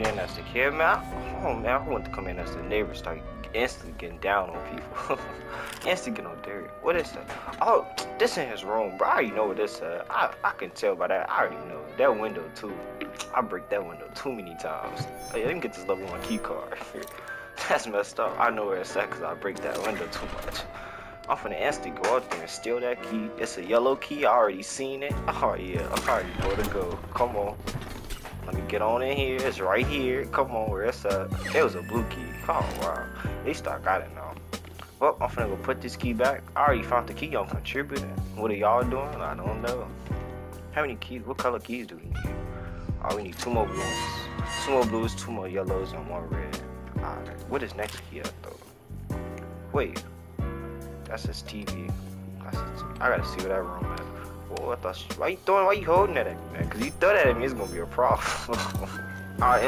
get in as a kid, man. Oh man, I want to come in as a neighbor, start instantly getting down on people. Instantly getting on dirty. What is that? Oh, this in his room, bro. I already know what this I can tell by that. I already know. That window too. I break that window too many times. Hey, let me get this level 1 key card. That's messed up. I know where it's at because I break that window too much. I'm finna instantly go out there and steal that key. It's a yellow key. I already seen it. Oh yeah, I already know where to go. Come on. Let me get on in here. It's right here. Come on, where it's at. It was a blue key. Oh wow. At least I got it now. Well, I'm finna go put this key back. I already found the key. I'm contributing. What are y'all doing? I don't know. How many keys? What color keys do we need? Oh, we need 2 more blues. 2 more blues, 2 more yellows, and 1 red. Alright. What is next key up though? Wait. That's his TV. That's his TV. I gotta see what that room is. Whoa, I thought, why you throwing? Why you holding that at me, man? Cause you throw that at me, it's gonna be a problem. I'll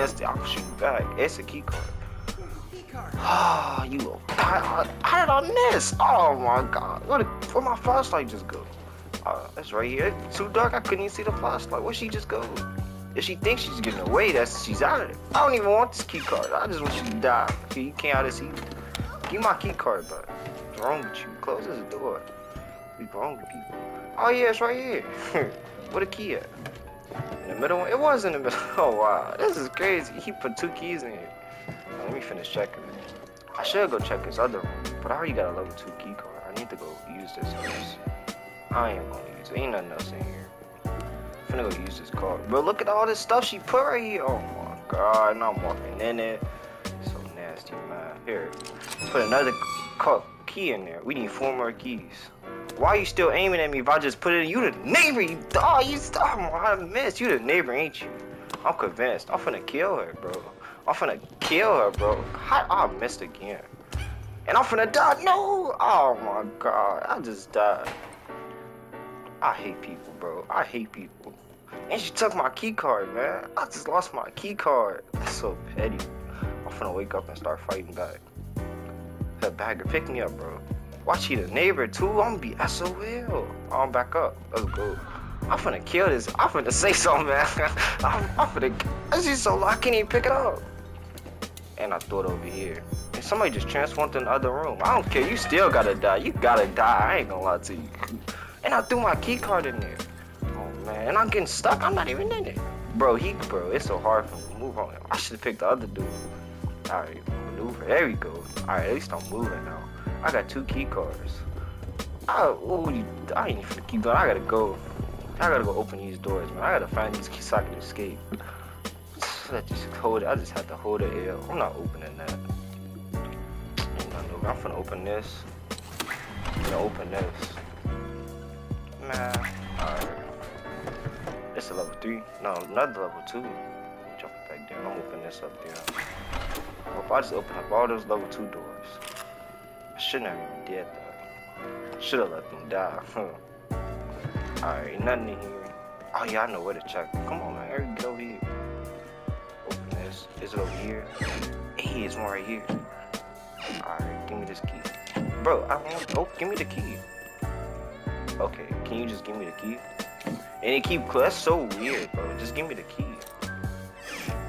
shoot back. It's a key card. Ah, oh, you. How did I miss? Oh my God! Where my flashlight just go? That's right here. It's too dark. I couldn't even see the flashlight. Where she just go? If she thinks she's getting away, she's out of it. I don't even want this key card. I just want you to die. You can't out of here. Give my key card, bud. What's wrong with you? Close this door. What's wrong with people? Oh yeah, it's right here. Where the key at? In the middle one? It was in the middle. Oh wow, this is crazy. He put 2 keys in here. Now, let me finish checking. I should go check this other one, but I already got a level 2 key card. I need to go use this first. I ain't gonna use it. Ain't nothing else in here. I'm finna go use this card. Bro, look at all this stuff she put right here. Oh my God, now I'm walking in it. So nasty, man. Here, put another key in there. We need 4 more keys. Why are you still aiming at me if I just put it in? You the neighbor, you dog. You stop. I missed. You the neighbor, ain't you? I'm convinced. I'm finna kill her, bro. I'm finna kill her, bro. I missed again. And I'm finna die. No. Oh my God. I just died. I hate people, bro. I hate people. And she took my key card, man. I just lost my key card. That's so petty. I'm finna wake up and start fighting back. That bagger, pick me up, bro. Watch, he the neighbor too. I'm gonna be SOL. I'm back up. Let's go. I'm finna kill this. I'm finna say something, man. I'm finna. This is so low. I can't even pick it up. And I threw it over here. And somebody just transformed to another room. I don't care. You still gotta die. You gotta die. I ain't gonna lie to you. And I threw my key card in there. Oh man. And I'm getting stuck. I'm not even in it. Bro, bro, it's so hard for me to move on. I should've picked the other dude. Alright, maneuver. There we go. Alright, at least I'm moving now. I got 2 key cards. I ain't even keep going. I gotta go open these doors, man. I gotta find these keys so I can escape. I just had to hold it here. I'm not opening that. I'm finna open this. I'm gonna open this. Man. Alright. It's a level 3. No, another level 2. Jump it back down. I'm opening this up there. Well, if I just open up all those level 2 doors, I shouldn't have even did that. Should have let them die. Alright, nothing in here. Oh yeah, I know where to check. Come on, man. Eric, get over here. Open this. Is it over here? Hey, it's one right here. Alright, give me this key. Bro, I don't want to. Oh, give me the key. Okay, can you just give me the key? And it keep close. That's so weird, bro. Just give me the key.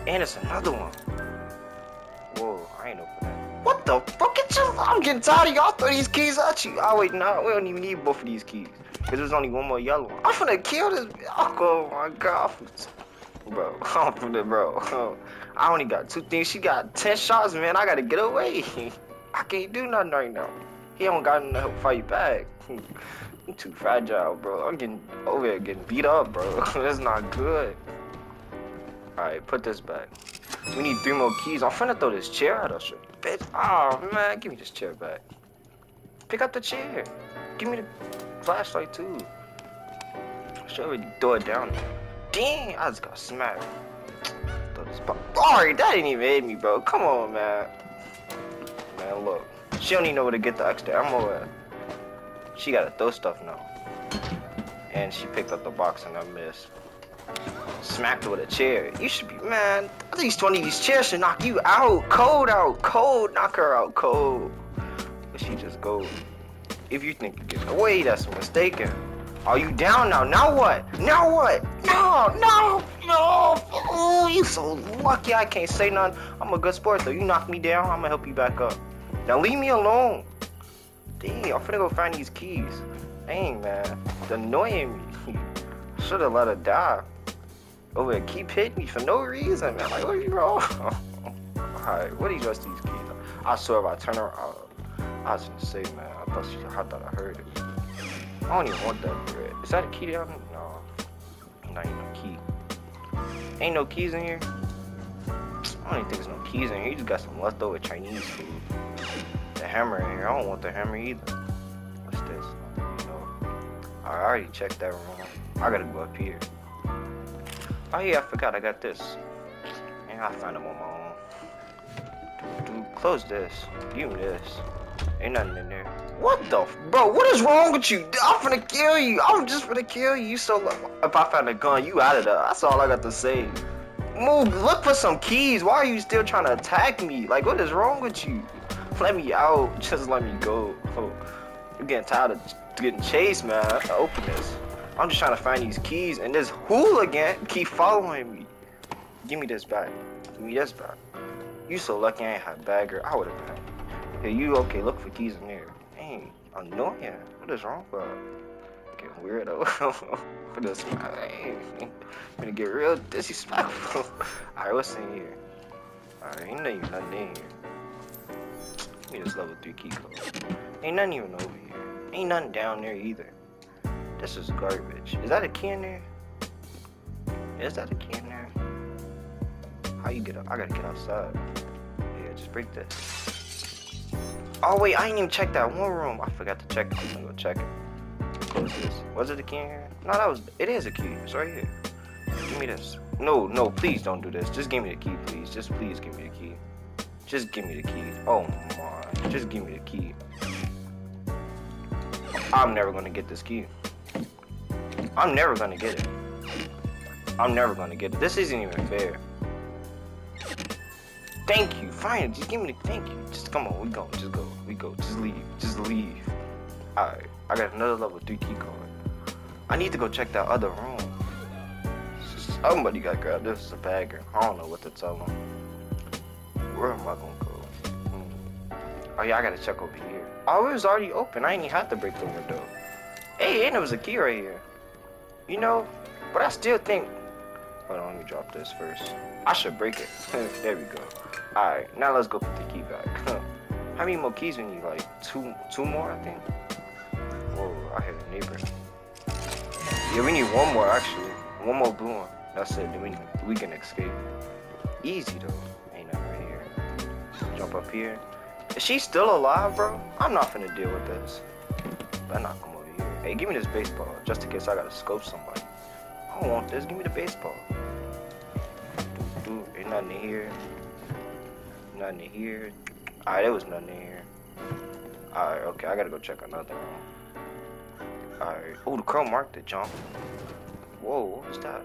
And it's another one. Whoa, I ain't open that. What the fuck? I'm getting tired of y'all throwing these keys at you. Oh wait, no, we don't even need both of these keys. Cause there's only 1 more yellow one. I'm finna kill this. Oh my God, bro. I'm finna, bro. I only got 2 things. She got 10 shots, man. I gotta get away. I can't do nothing right now. He don't got nothing to help fight back. I'm too fragile, bro. I'm getting over here, getting beat up, bro. That's not good. Alright, put this back. We need 3 more keys. I'm finna throw this chair at us, bitch. Oh man, give me this chair back. Pick up the chair. Give me the flashlight too. I should already throw it down there. Dang, I just got smacked. Throw this pop. Alright, that didn't even hit me, bro. Come on, man. Man, look. She don't even know where to get the extra ammo at. She gotta throw stuff now. And she picked up the box and I missed. Smacked her with a chair. You should be, man. At least 20 of these chairs should knock you out. Cold out. Cold. Knock her out. Cold. But she just goes. If you think you're getting away, that's mistaken. Are you down now? Now what? Now what? No. No. No! Oh, you so lucky I can't say nothing. I'm a good sport though. You knock me down, I'm gonna help you back up. Now leave me alone. Dang, I'm finna go find these keys. Dang, man. It's annoying me. Should've let her die. Oh, it keep hitting me for no reason, man. Like, what are you wrong? Alright, what do you trust these keys? I swear if I turn her out, I was gonna say, man. I thought I heard it. I don't even want that bread. Is that a key down here? No. That ain't no key. Ain't no keys in here? I don't even think there's no keys in here. You just got some leftover Chinese food. The hammer in here. I don't want the hammer either. What's this? I already checked that room. I gotta go up here. Oh yeah, I forgot I got this. Man, I found them on my own. Dude, close this. Give me this. Ain't nothing in there. What the f- Bro, what is wrong with you? I'm finna kill you. I'm just finna kill you. You so if I found a gun, you out of there. That's all I got to say. Move, look for some keys. Why are you still trying to attack me? Like, what is wrong with you? Let me out. Just let me go. Oh, I'm getting tired of getting chased, man. I have to open this. I'm just trying to find these keys. And this hooligan keep following me. Give me this bag. Give me this bag. You so lucky I ain't had a bagger. I would have been. Hey, you okay? Look for keys in there. Dang, annoying. What is wrong with you? Getting weirdo. Put this in my name. I'm gonna get real disrespectful. Alright, what's in here? Alright, ain't nothing in here. Give me this level 3 key code. Ain't nothing even over here. Ain't nothing down there either. This is garbage. Is that a key in there? Is that a key in there? How you get up? I gotta get outside. Yeah, just break this. Oh wait, I didn't even check that one room. I forgot to check it. I'm gonna go check it. Close this. Was it a key in here? No, that was. It is a key. It's right here. Give me this. No, no, please don't do this. Just give me the key, please. Just please give me the key. Just give me the key. Oh my. Just give me the key. I'm never gonna get this key. I'm never gonna get it. I'm never gonna get it. This isn't even fair. Thank you, fine, just give me the thank you. Just come on, we go, just go, we go, just leave, just leave. Alright, I got another level 3 key card. I need to go check that other room. Somebody got grabbed, this is a bagger. I don't know what to tell them. Where am I gonna go? Oh yeah, I gotta check over here. Oh, it was already open, I ain't even had to break the window. Hey, and there was a key right here. You know, but I still think, hold on, let me drop this first. I should break it. There we go. Alright, now let's go put the key back. How many more keys we need? Like two more, I think. Whoa, I hear a neighbor. Yeah, we need one more actually. One more blue one. That's it. Then we can escape. Easy though. Ain't nothing right here. Jump up here. Is she still alive, bro? I'm not finna deal with this. Better not come over here. Hey, give me this baseball just in case I gotta scope somebody. I don't want this. Give me the baseball. Dude, ain't nothing in here. Nothing in here. Alright, there was nothing in here. Alright, okay, I gotta go check another one. Alright. Oh, the crow marked the jump. Whoa, what was that?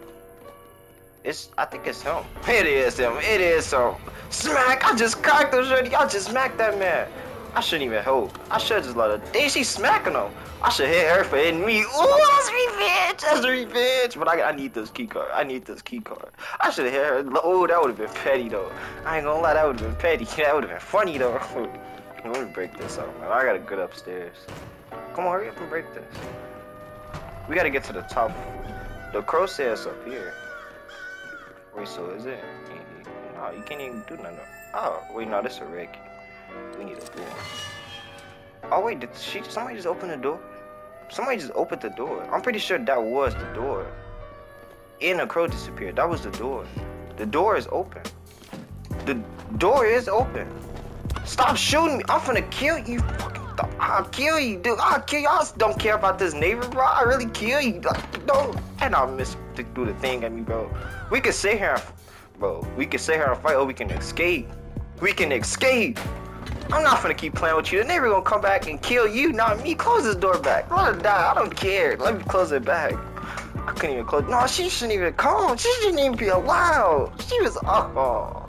I think it's him. It is him. It is him. Smack! I just cocked him already. I just smacked that man. I shouldn't even help. I should just let her. Dang, she's smacking him. I should hit her for hitting me. Ooh, that's revenge. That's revenge. But I need this key card. I need this key card. I should have hit her. Oh, that would have been petty though. I ain't gonna lie, that would have been petty. That would have been funny though. Let me break this up, man. I gotta get upstairs. Come on, hurry up and break this. We gotta get to the top. The crow says up here. Wait, so is it? No, you can't even do nothing. Oh, wait, no, this is a red key. We need a blue one. Oh wait, did somebody just open the door? Somebody just opened the door. I'm pretty sure that was the door. And the crow disappeared. That was the door. The door is open. The door is open. Stop shooting me. I'm finna kill you. Fucking I'll kill you, dude. I'll kill you. I don't care about this neighbor, bro. I really kill you. Like, no. And I'll miss to do the thing at me, bro. We can sit here and bro. We can sit here and fight or we can escape. We can escape. I'm not finna keep playing with you. The neighbor gonna come back and kill you, not me. Close this door back. Let her die. I don't care. Let me close it back. I couldn't even close. No, she shouldn't even come. She shouldn't even be allowed. She was. Oh.